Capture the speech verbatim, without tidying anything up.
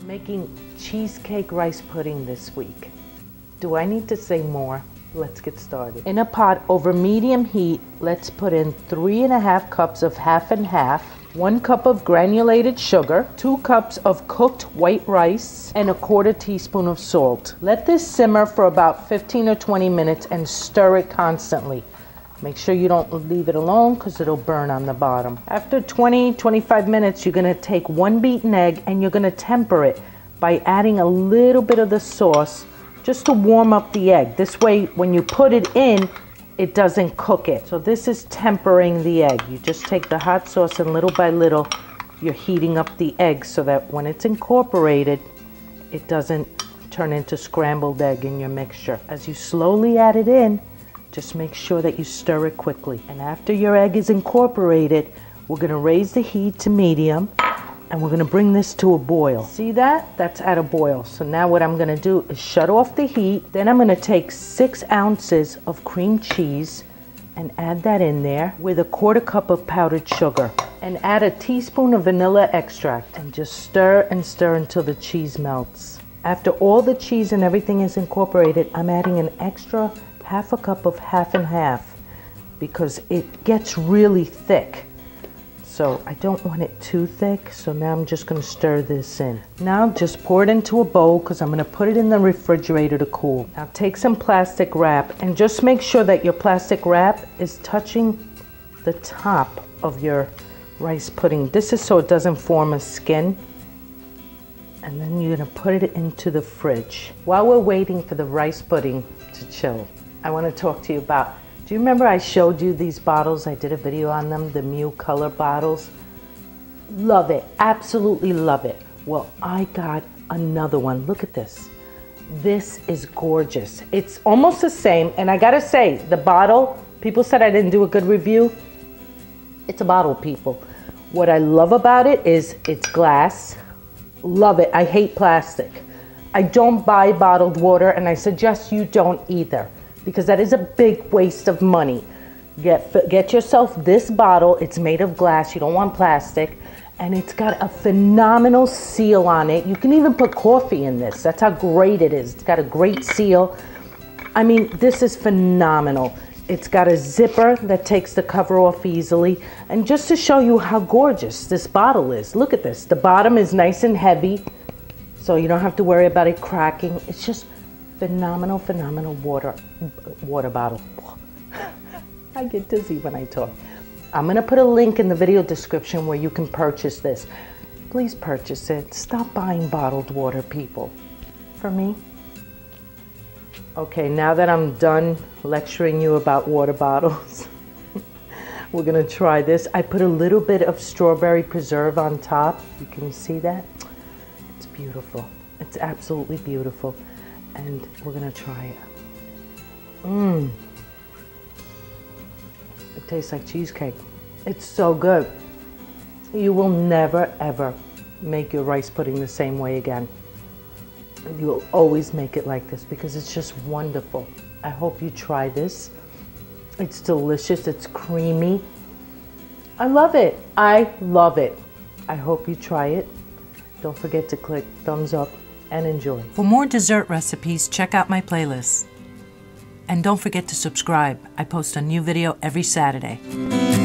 I'm making cheesecake rice pudding this week. Do I need to say more? Let's get started. In a pot over medium heat, let's put in three and a half cups of half and half, one cup of granulated sugar, two cups of cooked white rice, and a quarter teaspoon of salt. Let this simmer for about fifteen or twenty minutes and stir it constantly. Make sure you don't leave it alone because it'll burn on the bottom. After twenty, twenty-five minutes, you're gonna take one beaten egg and you're gonna temper it by adding a little bit of the sauce just to warm up the egg. This way, when you put it in, it doesn't cook it. So this is tempering the egg. You just take the hot sauce and little by little, you're heating up the egg so that when it's incorporated, it doesn't turn into scrambled egg in your mixture. As you slowly add it in, just make sure that you stir it quickly. And after your egg is incorporated, we're gonna raise the heat to medium. And we're gonna bring this to a boil. See that? That's at a boil. So now what I'm gonna do is shut off the heat. Then I'm gonna take six ounces of cream cheese and add that in there with a quarter cup of powdered sugar. And add a teaspoon of vanilla extract. And just stir and stir until the cheese melts. After all the cheese and everything is incorporated, I'm adding an extra half a cup of half and half because it gets really thick. So I don't want it too thick, so now I'm just gonna stir this in. Now just pour it into a bowl because I'm gonna put it in the refrigerator to cool. Now take some plastic wrap and just make sure that your plastic wrap is touching the top of your rice pudding. This is so it doesn't form a skin. And then you're gonna put it into the fridge. While we're waiting for the rice pudding to chill, I wanna talk to you about, do you remember I showed you these bottles? I did a video on them, the Miu Color bottles. Love it, absolutely love it. Well, I got another one, look at this. This is gorgeous. It's almost the same, and I gotta say, the bottle, people said I didn't do a good review. It's a bottle, people. What I love about it is it's glass. Love it, I hate plastic. I don't buy bottled water, and I suggest you don't either, because that is a big waste of money. Get, get yourself this bottle, it's made of glass, you don't want plastic, and it's got a phenomenal seal on it. You can even put coffee in this, that's how great it is. It's got a great seal. I mean, this is phenomenal. It's got a zipper that takes the cover off easily. And just to show you how gorgeous this bottle is, look at this. The bottom is nice and heavy, so you don't have to worry about it cracking. It's just phenomenal, phenomenal water, water bottle. I get dizzy when I talk. I'm gonna put a link in the video description where you can purchase this. Please purchase it. Stop buying bottled water, people. For me. Okay, now that I'm done lecturing you about water bottles, we're gonna try this. I put a little bit of strawberry preserve on top. You can see that? It's beautiful. It's absolutely beautiful. And we're gonna try it. Mmm. It tastes like cheesecake. It's so good. You will never, ever make your rice pudding the same way again. You will always make it like this because it's just wonderful. I hope you try this. It's delicious, it's creamy. I love it, I love it. I hope you try it. Don't forget to click thumbs up and enjoy. For more dessert recipes, check out my playlist. And don't forget to subscribe. I post a new video every Saturday.